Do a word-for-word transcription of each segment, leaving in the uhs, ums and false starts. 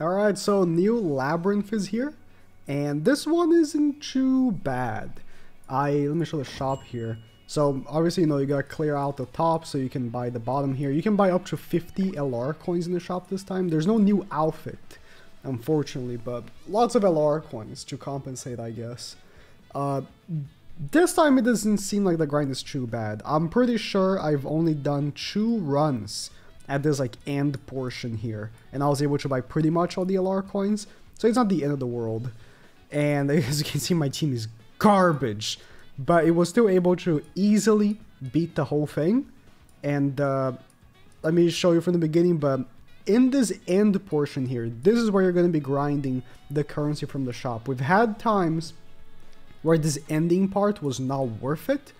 Alright, so new Labyrinth is here, and this one isn't too bad. I let me show the shop here. So obviously, you know, you gotta clear out the top so you can buy the bottom here. You can buy up to fifty L R coins in the shop this time. There's no new outfit, unfortunately, but lots of L R coins to compensate, I guess. Uh, this time it doesn't seem like the grind is too bad. I'm pretty sure I've only done two runs at this like end portion here, and I was able to buy pretty much all the L R coins, so it's not the end of the world. And as you can see, my team is garbage, but it was still able to easily beat the whole thing. And uh, let me show you from the beginning, but in this end portion here, this is where you're going to be grinding the currency from the shop. We've had times where this ending part was not worth it,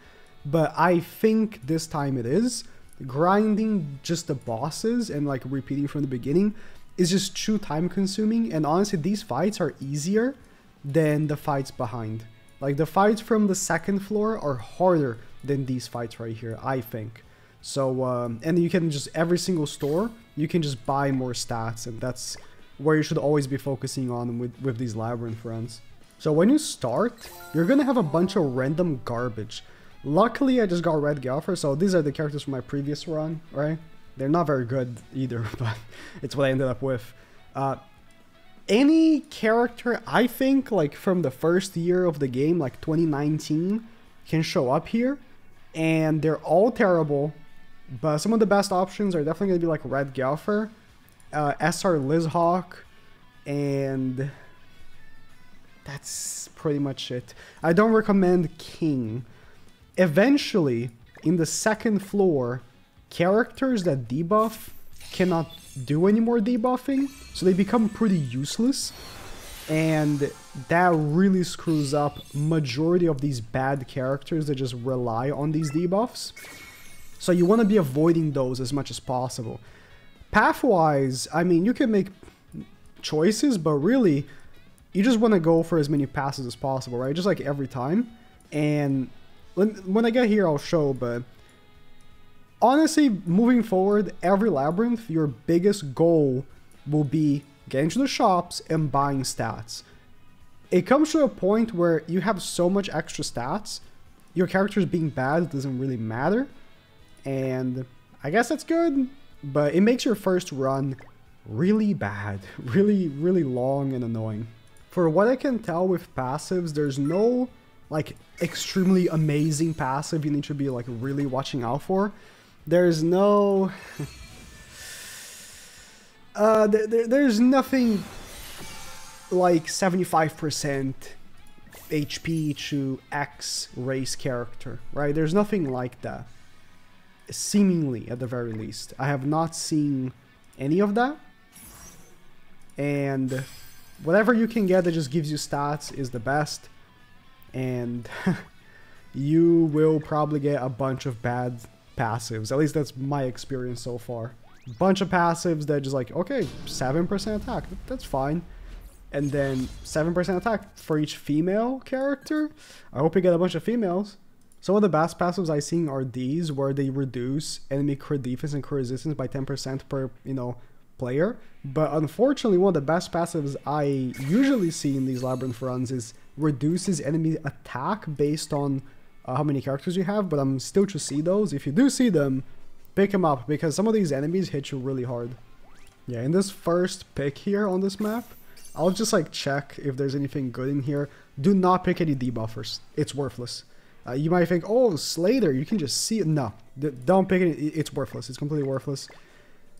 but I think this time it is. Grinding just the bosses and like repeating from the beginning is just too time consuming, and honestly these fights are easier than the fights behind. Like the fights from the second floor are harder than these fights right here, I think. So um, and you can just every single store you can just buy more stats, and that's where you should always be focusing on with, with these Labyrinth runs. So when you start, you're gonna have a bunch of random garbage. Luckily, I just got Red Gaffer, so these are the characters from my previous run, right? They're not very good either, but it's what I ended up with. Uh, any character, I think, like from the first year of the game, like twenty nineteen, can show up here. And they're all terrible, but some of the best options are definitely going to be like Red Gaffer, uh, S R Liz Hawk, and that's pretty much it. I don't recommend King. Eventually, in the second floor, characters that debuff cannot do any more debuffing, so they become pretty useless, and that really screws up majority of these bad characters that just rely on these debuffs. So you want to be avoiding those as much as possible. Path-wise, I mean, you can make choices, but really, you just want to go for as many passes as possible, right? Just like every time, and when I get here, I'll show, but honestly, moving forward, every Labyrinth, your biggest goal will be getting to the shops and buying stats. It comes to a point where you have so much extra stats, your character's being bad doesn't really matter, and I guess that's good, but it makes your first run really bad, really, really long and annoying. For what I can tell with passives, there's no like extremely amazing passive you need to be like really watching out for. There's no uh there, there, there's nothing like seventy-five percent H P to X race character, right? There's nothing like that, seemingly, at the very least. I have not seen any of that, and whatever you can get that just gives you stats is the best. And you will probably get a bunch of bad passives. At least that's my experience so far. Bunch of passives that just like, okay, seven percent attack, that's fine. And then seven percent attack for each female character. I hope you get a bunch of females. Some of the best passives I've seen are these, where they reduce enemy crit defense and crit resistance by ten percent per, you know, player. But unfortunately, one of the best passives I usually see in these Labyrinth runs is reduces enemy attack based on uh, how many characters you have, but I'm still to see those. If you do see them, pick them up, because some of these enemies hit you really hard. Yeah, in this first pick here on this map, I'll just like check if there's anything good in here. Do not pick any debuffers, it's worthless. Uh, you might think, oh, Slater, you can just see it. No, don't pick it, it's worthless, it's completely worthless.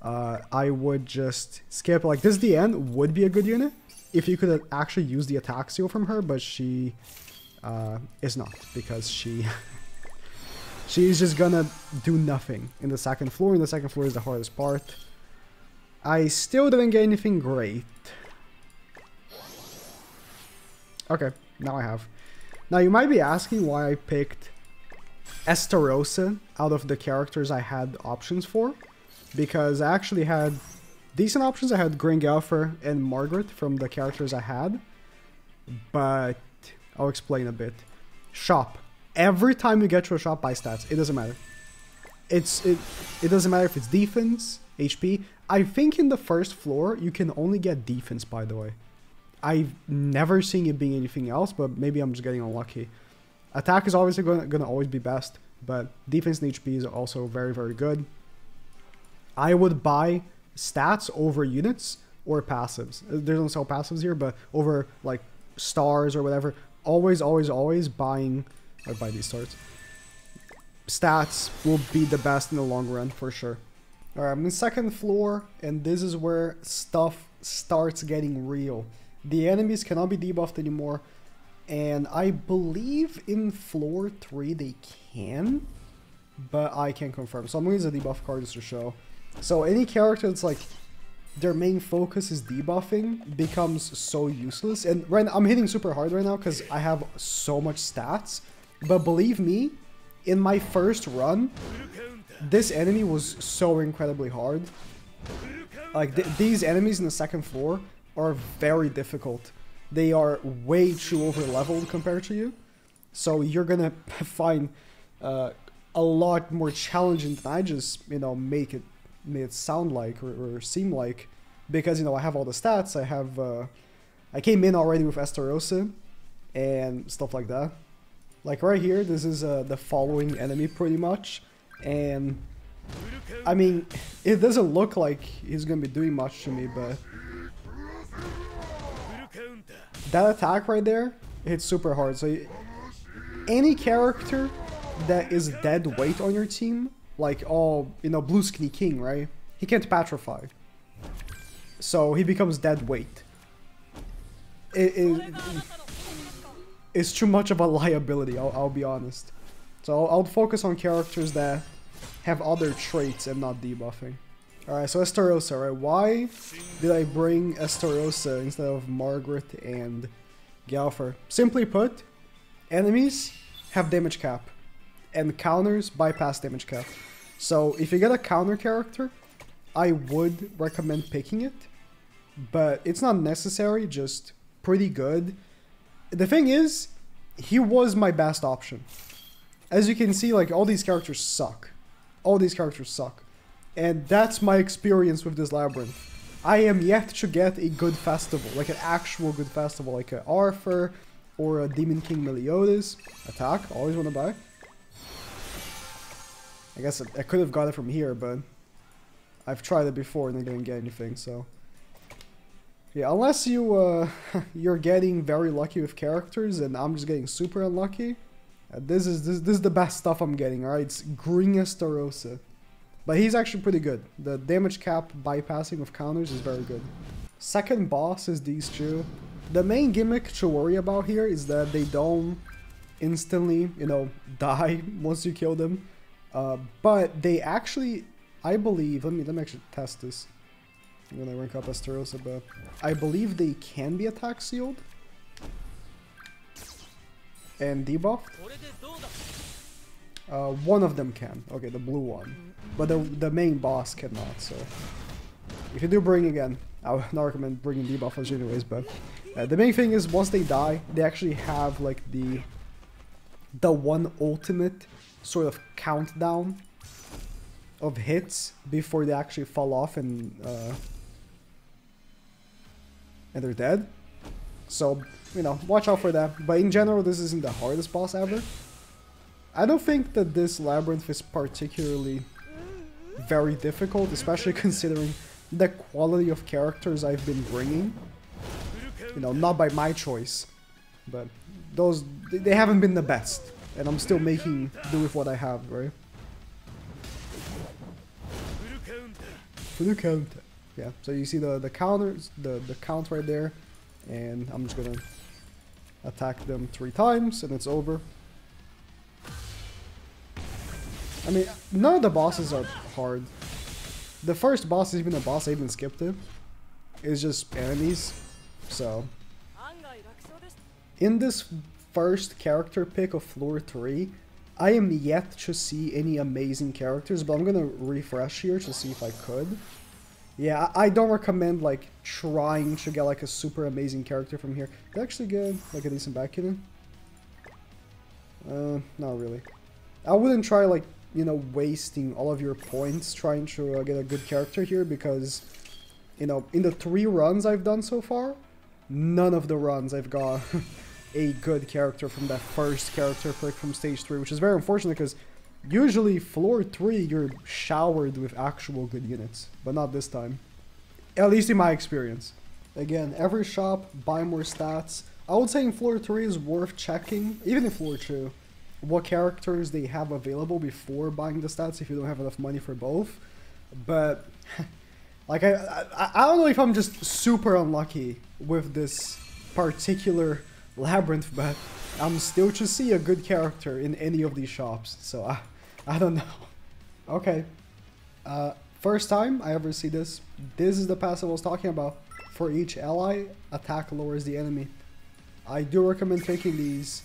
Uh, I would just skip. Like this Diane would be a good unit if you could actually use the attack seal from her, but she uh, is not, because she she's just gonna do nothing in the second floor, and the second floor is the hardest part. I still didn't get anything great. Okay, now I have. Now you might be asking why I picked Estarossa out of the characters I had options for, because I actually had decent options. I had Gring Alpha and Margaret from the characters I had, but I'll explain a bit. Shop. Every time you get to a shop, buy stats. It doesn't matter. It's it, it doesn't matter if it's defense, H P. I think in the first floor, you can only get defense, by the way. I've never seen it being anything else, but maybe I'm just getting unlucky. Attack is obviously going to always be best, but defense and H P is also very, very good. I would buy stats over units or passives. They don't sell passives here, but over, like, stars or whatever. Always, always, always buying... I'd buy these stars. Stats will be the best in the long run, for sure. Alright, I'm in second floor, and this is where stuff starts getting real. The enemies cannot be debuffed anymore, and I believe in floor three they can, but I can't confirm. So I'm going to use a debuff card just to show. So any character that's like, their main focus is debuffing, becomes so useless. And right now, I'm hitting super hard right now because I have so much stats, but believe me, in my first run, this enemy was so incredibly hard. Like, th these enemies in the second floor are very difficult. They are way too over leveled compared to you, so you're gonna find uh, a lot more challenging than I just, you know, make it made it sound like or, or seem like, because, you know, I have all the stats. I have uh, I came in already with Estarossa and stuff like that. Like right here, this is uh, the following enemy pretty much, and I mean, it doesn't look like he's gonna be doing much to me, but. That attack right there hits super hard. So you, any character that is dead weight on your team, like all, you know, Blue Skinny King, right? He can't petrify, so he becomes dead weight. It, it, it's too much of a liability, I'll, I'll be honest. So I'll, I'll focus on characters that have other traits and not debuffing. Alright, so Estarossa, right? Why did I bring Estarossa instead of Margaret and Galfer? Simply put, enemies have damage cap, and counters bypass damage cap. So if you get a counter character, I would recommend picking it, but it's not necessary, just pretty good. The thing is, he was my best option. As you can see, like, all these characters suck. All these characters suck. And that's my experience with this Labyrinth. I am yet to get a good festival, like an actual good festival, like an Arthur or a Demon King Meliodas. Attack, always want to buy. I guess I could have got it from here, but I've tried it before and I didn't get anything, so... Yeah, unless you, uh, you're getting very lucky with characters and I'm just getting super unlucky. Uh, this is this, this is the best stuff I'm getting, alright? It's Green Estarossa. But he's actually pretty good. The damage cap bypassing with counters is very good. Second boss is these two. The main gimmick to worry about here is that they don't instantly, you know, die once you kill them. Uh, but they actually, I believe, let me let me actually test this. I'm gonna rank up Estarossa, but I believe they can be attack sealed and debuffed. Uh, one of them can. Okay, the blue one. But the, the main boss cannot, so... If you do bring again, I would not recommend bringing debuffers anyways, but... Uh, the main thing is, once they die, they actually have, like, the... The one ultimate sort of countdown of hits before they actually fall off and... Uh, and they're dead. So, you know, watch out for that. But in general, this isn't the hardest boss ever. I don't think that this Labyrinth is particularly very difficult, especially considering the quality of characters I've been bringing. You know, not by my choice, but those, they haven't been the best, and I'm still making do with what I have, right? Blue counter. Yeah, so you see the, the counters, the, the count right there, and I'm just gonna attack them three times, and it's over. I mean, none of the bosses are hard. The first boss is even a boss I even skipped it. It's just enemies, so... In this first character pick of floor three, I am yet to see any amazing characters, but I'm gonna refresh here to see if I could. Yeah, I don't recommend, like, trying to get, like, a super amazing character from here. Did I actually get, like, a decent back in it? Uh, not really. I wouldn't try, like, you know, wasting all of your points trying to uh, get a good character here, because, you know, in the three runs I've done so far, none of the runs I've got a good character from that first character pick from stage three, which is very unfortunate, because usually floor three you're showered with actual good units, but not this time. At least in my experience. Again, every shop, buy more stats. I would say in floor three is worth checking, even in floor two, what characters they have available before buying the stats if you don't have enough money for both. But, like, I, I, I don't know if I'm just super unlucky with this particular Labyrinth, but I'm still to see a good character in any of these shops, so I, I don't know. Okay, uh, first time I ever see this. This is the passive I was talking about. For each ally, attack lowers the enemy. I do recommend taking these.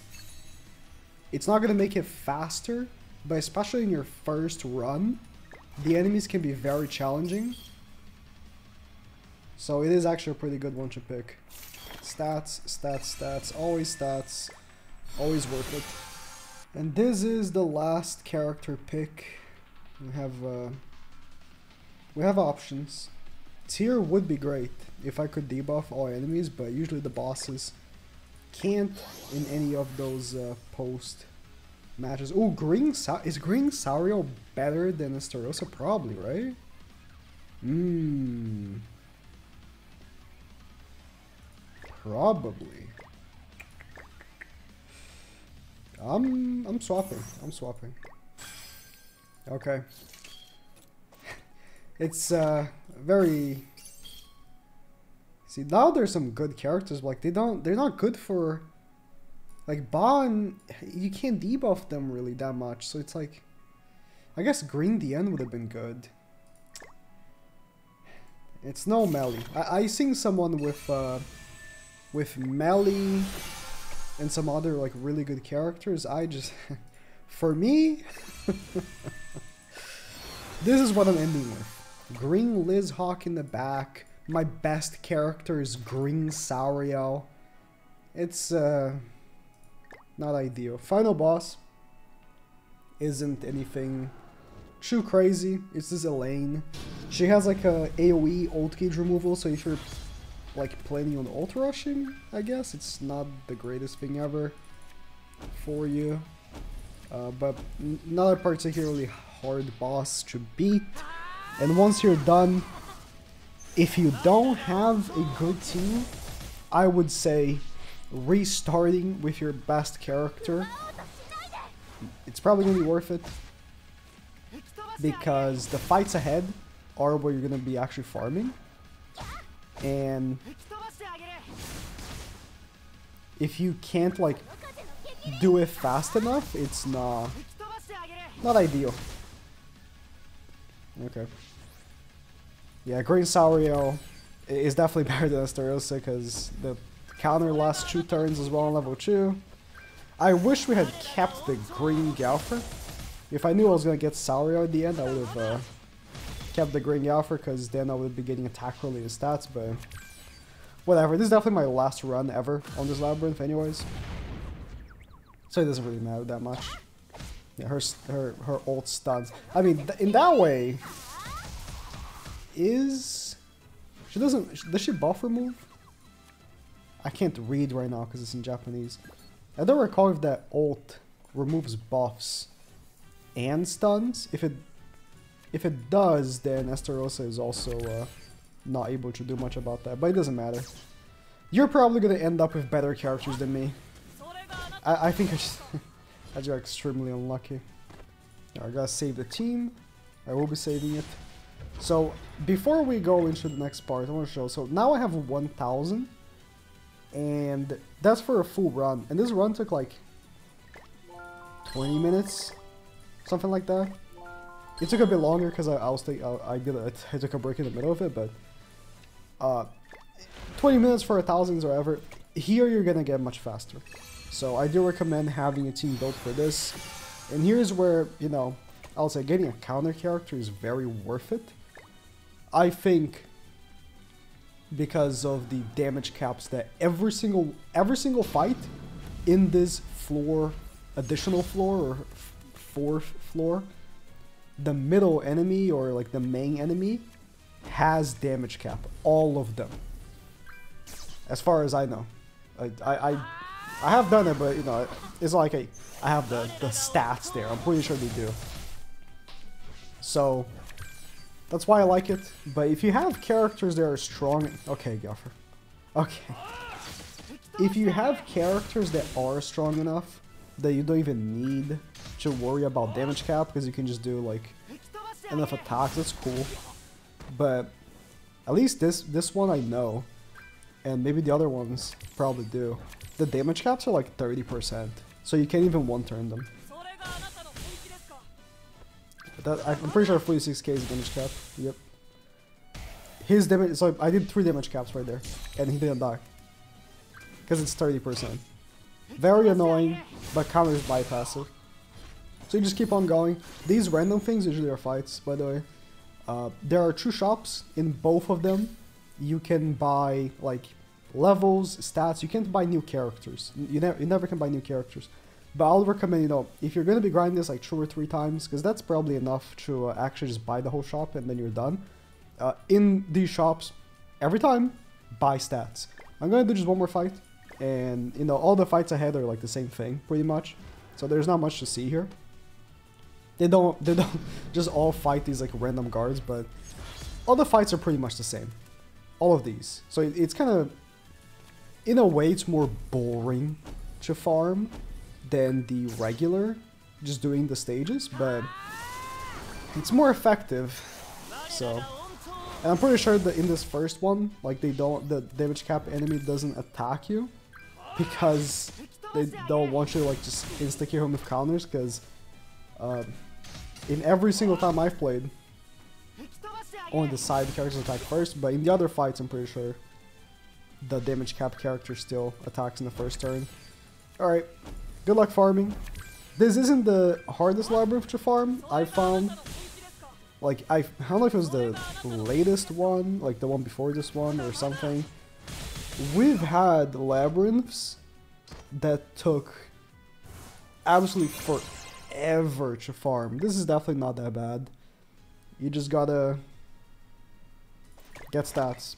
It's not going to make it faster, but especially in your first run, the enemies can be very challenging. So it is actually a pretty good one to pick. Stats, stats, stats, always stats, always worth it. And this is the last character pick. We have, uh, we have options. Tier would be great if I could debuff all enemies, but usually the bosses can't in any of those uh, post matches. Oh, Green Sa is Green Sario better than Estarossa? Probably, right? Hmm. Probably. I'm I'm swapping. I'm swapping. Okay. It's uh very. See, now there's some good characters, but like they don't they're not good for, like, Bon, you can't debuff them really that much, so it's like, I guess Green Dien would have been good. It's no Meli. I, I seen someone with uh with Meli and some other like really good characters. I just for me this is what I'm ending with. Green Liz Hawk in the back. My best character is Green Sario. It's uh, not ideal. Final boss isn't anything too crazy. It's this Elaine. She has like a AoE old cage removal, so if you're like planning on ultra rushing, I guess it's not the greatest thing ever for you. Uh, but not a particularly hard boss to beat. And once you're done, if you don't have a good team, I would say restarting with your best character, it's probably going to be worth it, because the fights ahead are where you're going to be actually farming, and if you can't like do it fast enough, it's not, not ideal. Okay. Yeah, Green Sario is definitely better than Estarossa because the counter lasts two turns as well on level two. I wish we had kept the Green Galfer. If I knew I was going to get Sario at the end, I would have uh, kept the Green Galfer, because then I would be getting attack-related stats, but whatever. This is definitely my last run ever on this Labyrinth anyways, so it doesn't really matter that much. Yeah, her, her, her ult stuns. I mean, th in that way... Is she doesn't does she buff remove? I can't read right now because it's in Japanese. I don't recall if that ult removes buffs and stuns. If it if it does, then Estarossa is also uh, not able to do much about that. But it doesn't matter. You're probably gonna end up with better characters than me. I, I think I just I just got extremely unlucky. I gotta save the team. I will be saving it. So, before we go into the next part, I want to show, so now I have one thousand, and that's for a full run, and this run took like twenty minutes, something like that. It took a bit longer because I, I was thinking, I, I did a, I took a break in the middle of it, but uh, twenty minutes for a thousand or whatever, here you're going to get much faster. So I do recommend having a team built for this, and here's where, you know, I'll say getting a counter character is very worth it. I think because of the damage caps that every single every single fight in this floor, additional floor or fourth floor, the middle enemy or like the main enemy has damage cap. All of them. As far as I know. I I, I, I have done it, but you know, it's like I, I have the, the stats there. I'm pretty sure they do. So that's why I like it. But if you have characters that are strong... Okay, Gaffer. Okay. If you have characters that are strong enough that you don't even need to worry about damage cap, because you can just do like enough attacks, that's cool. But at least this this one I know, and maybe the other ones probably do, the damage caps are like thirty percent, so you can't even one-turn them. But that, I'm pretty sure forty-six K is damage cap. Yep. His damage, so I did three damage caps right there, and he didn't die. Because it's thirty percent. Very annoying, but counters by passive. So you just keep on going. These random things usually are fights, by the way. Uh, there are two shops. In both of them, you can buy like levels, stats. You can't buy new characters. You never, you never can buy new characters. But I'll recommend, you know, if you're gonna be grinding this like two or three times, because that's probably enough to uh, actually just buy the whole shop and then you're done. Uh, in these shops, every time, buy stats. I'm gonna do just one more fight. And, you know, all the fights ahead are like the same thing, pretty much. So there's not much to see here. They don't, they don't just all fight these like random guards, but all the fights are pretty much the same. All of these. So it, it's kind of, in a way, it's more boring to farm than the regular, just doing the stages, but it's more effective. So, and I'm pretty sure that in this first one, like they don't, the damage cap enemy doesn't attack you, because they don't want you to like just insta-kill him with counters, because uh, in every single time I've played, on the side the characters attack first, but in the other fights I'm pretty sure the damage cap character still attacks in the first turn. Alright, good luck farming. This isn't the hardest labyrinth to farm, I found. Like, I, I don't know if it was the latest one, like the one before this one or something. We've had labyrinths that took absolutely forever to farm. This is definitely not that bad. You just gotta get stats.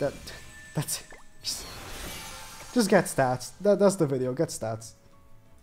That, that's it. Just, just get stats. That, that's the video. Get stats.